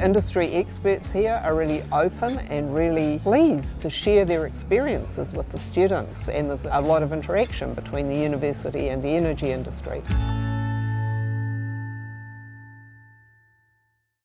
Industry experts here are really open and really pleased to share their experiences with the students, and there's a lot of interaction between the university and the energy industry.